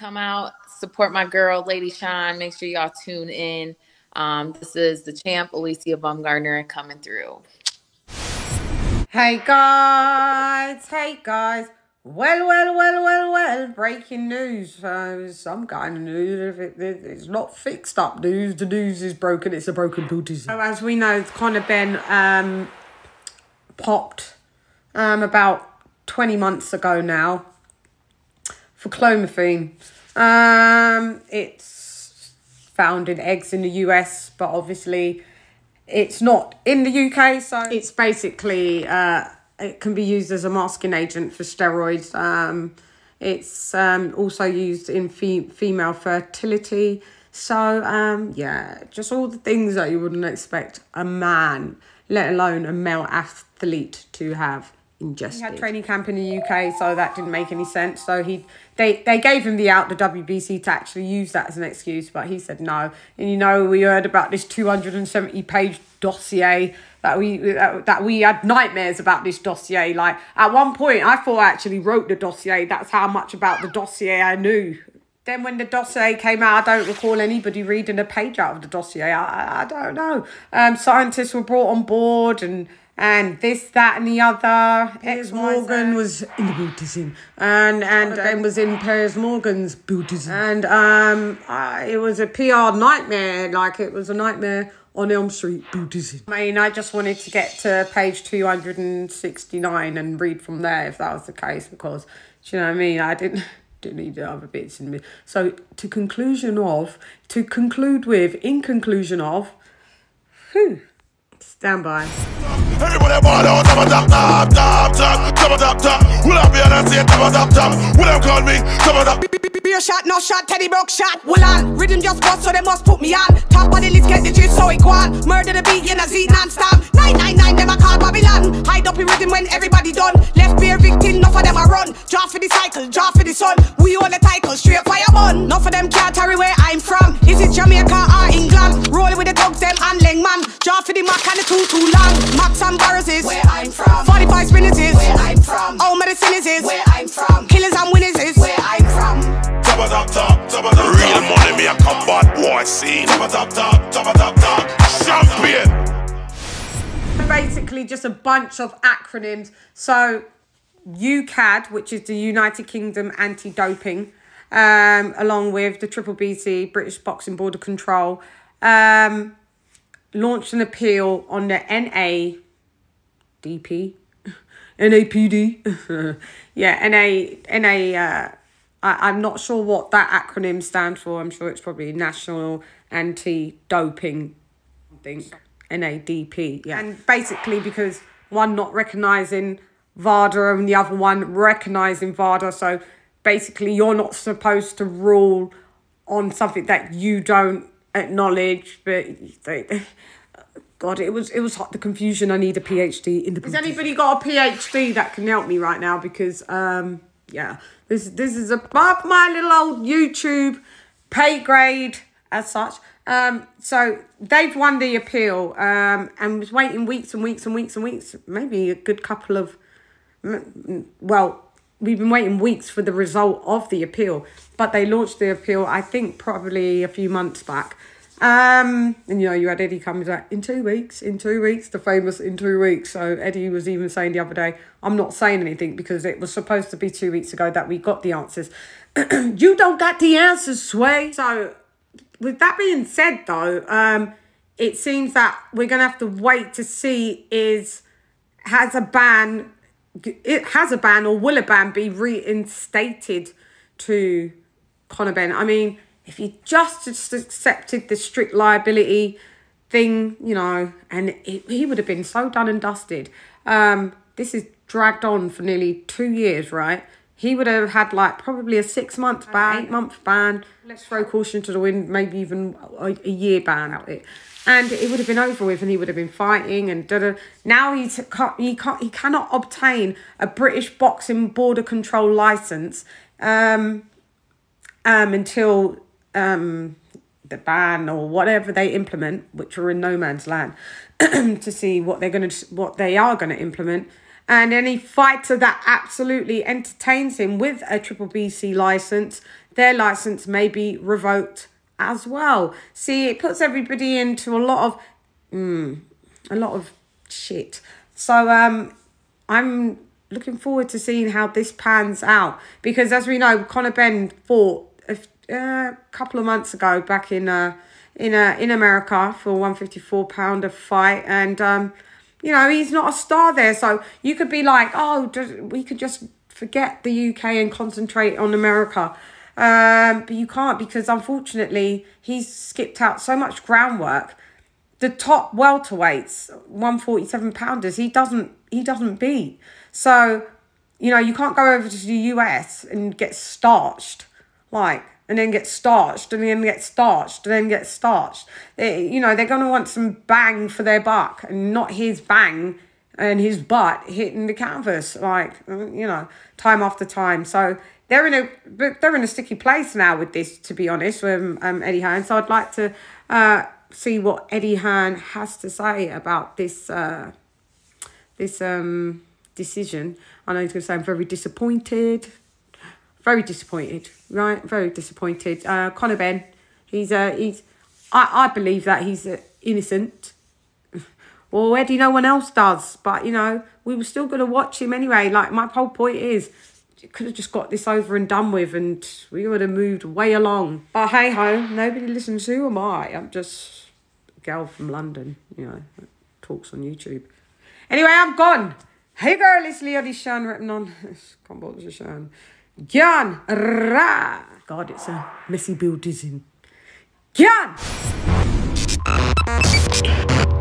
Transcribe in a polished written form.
come out, support my girl, Lady Shine. Make sure y'all tune in. This is the champ, Alicia Baumgartner, coming through. Hey guys. Well, breaking news. Some kind of news. It's not fixed up news. The news is broken. It's a broken booty. So as we know, Conor Benn popped about 20 months ago now for clomiphene. It's found in eggs in the US, but obviously it's not in the UK. So it's basically... it can be used as a masking agent for steroids. It's also used in female fertility. So, yeah, just all the things that you wouldn't expect a man, let alone a male athlete, to have ingested. He had training camp in the UK, so that didn't make any sense. So they gave him the out, the WBC, to actually use that as an excuse, but he said no. And, you know, we heard about this 270-page dossier that we had nightmares about this dossier. Like, at one point I thought I actually wrote the dossier. That's how much about the dossier I knew. Then when the dossier came out, I don't recall anybody reading a page out of the dossier. I don't know. Scientists were brought on board and this, that and the other. Piers Morgan was in the bootism. And was in Piers Morgan's bootism. And it was a PR nightmare. Like, it was a nightmare on Elm Street bootism. I mean, I just wanted to get to page 269 and read from there, if that was the case, because, do you know what I mean? I didn't need the other bits in me. So in conclusion of, whew, stand by. Everybody ball on top of top. Will I be on the top of top? Will I call me top of top? Be a shot, no shot, Teddy Brook shot. Will I? Rhythm just bust, so they must put me on. Top of the list, get the juice, so equal. Murder the beat, in a Z non-stop. 999, them I call Babylon. Hide up in rhythm when everybody done. Left bare victim, enough of them I run. Draw for the cycle, draw for the sun. We own the title, straight fire bun. Enough of them can't carry where I'm from. Is it Jamaica or England? Roll with the thugs, them and Lengman. Draw for the Mac and the too long. Max and Barrows is where I'm from. 45 spinners is where I'm from. All medicine is where I'm from. Killers and winners is where I'm from. Real money, me a combat war scene. Champion. Basically just a bunch of acronyms. So UKAD, which is the United Kingdom Anti-Doping, along with the BBBC, British Boxing Board of Control, launched an appeal on the NAPD. Yeah, I'm not sure what that acronym stands for. I'm sure it's probably National Anti-Doping, I think, NADP. Yeah. And basically because one not recognising VADA and the other one recognising VADA. So basically you're not supposed to rule on something that you don't acknowledge, but God, it was hot, the confusion. I need a PhD in the. Has anybody got a PhD that can help me right now? Because yeah, this is above my little old YouTube pay grade as such. So they've won the appeal. And was waiting weeks, maybe a good couple of, well, we've been waiting weeks for the result of the appeal, but they launched the appeal, I think, probably a few months back. And, you know, you had Eddie come back, in 2 weeks, the famous in 2 weeks. So Eddie was even saying the other day, I'm not saying anything because it was supposed to be 2 weeks ago that we got the answers. You don't got the answers, Sway. So with that being said, though, it seems that we're going to have to wait to see has a ban or will a ban be reinstated to Conor Benn? I mean, if you just accepted the strict liability thing, you know, and he would have been so done and dusted. This is dragged on for nearly 2 years, right? He would have had like probably a 6-month ban, 8-month ban. Let's throw caution to the wind, maybe even a year ban out it. And it would have been over with, and he would have been fighting and da-da. Now he cannot obtain a British Boxing Board of Control license until the ban or whatever they implement, which are in no man's land, to see what they are going to implement. And any fighter that absolutely entertains him with a BBBC license their license may be revoked as well. See, it puts everybody into a lot of shit. So I'm looking forward to seeing how this pans out, because as we know, Conor Benn fought a couple of months ago back in America for a 154-pounder fight, and you know, he's not a star there. So you could be like, oh, we could just forget the UK and concentrate on America. But you can't, because unfortunately he's skipped out so much groundwork. The top welterweights, 147-pounders, he doesn't beat. So, you know, you can't go over to the US and get starched, like, and then get starched, and then get starched, and then get starched. You know, they're going to want some bang for their buck, and not his bang and his butt hitting the canvas, like, you know, time after time. So they're in a sticky place now with this, to be honest, with Eddie Hearn. So I'd like to see what Eddie Hearn has to say about this this decision. I know he's going to say I'm very disappointed. Very disappointed, right? Very disappointed. Conor Benn, I believe that he's innocent. Well, Eddie, no one else does. But, you know, we were still going to watch him anyway. Like, my whole point is, you could have just got this over and done with, and we would have moved way along. But hey-ho, nobody listens. Who am I? I'm just a girl from London, you know, that talks on YouTube. Anyway, I'm gone. Hey, girl, it's Lady Shine, repping on. Can't bother to Shine. Gyan, ra. God, it's a messy build, isn't it? Gyan.